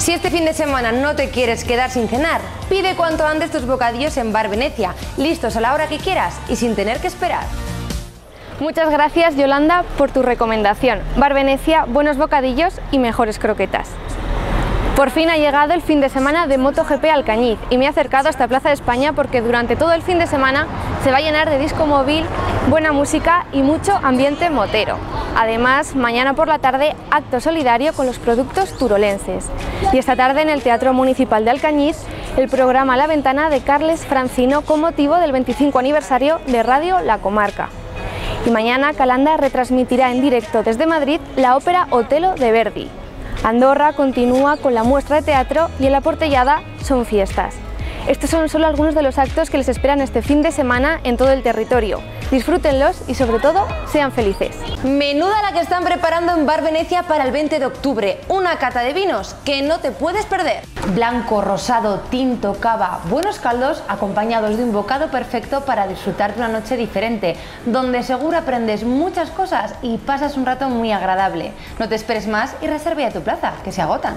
Si este fin de semana no te quieres quedar sin cenar, pide cuanto antes tus bocadillos en Bar Venecia, listos a la hora que quieras y sin tener que esperar. Muchas gracias, Yolanda, por tu recomendación. Bar Venecia, buenos bocadillos y mejores croquetas. Por fin ha llegado el fin de semana de MotoGP Alcañiz y me he acercado hasta Plaza de España porque durante todo el fin de semana se va a llenar de disco móvil, buena música y mucho ambiente motero. Además, mañana por la tarde, acto solidario con los productos turolenses. Y esta tarde en el Teatro Municipal de Alcañiz, el programa La Ventana de Carles Francino con motivo del 25 aniversario de Radio La Comarca. Y mañana Calanda retransmitirá en directo desde Madrid la ópera Otelo de Verdi. Andorra continúa con la muestra de teatro y en la Portellada son fiestas. Estos son solo algunos de los actos que les esperan este fin de semana en todo el territorio. Disfrútenlos y sobre todo, sean felices. Menuda la que están preparando en Bar Venecia para el 20 de octubre. Una cata de vinos que no te puedes perder. Blanco, rosado, tinto, cava, buenos caldos acompañados de un bocado perfecto para disfrutar de una noche diferente, donde seguro aprendes muchas cosas y pasas un rato muy agradable. No te esperes más y reserva ya tu plaza, que se agotan.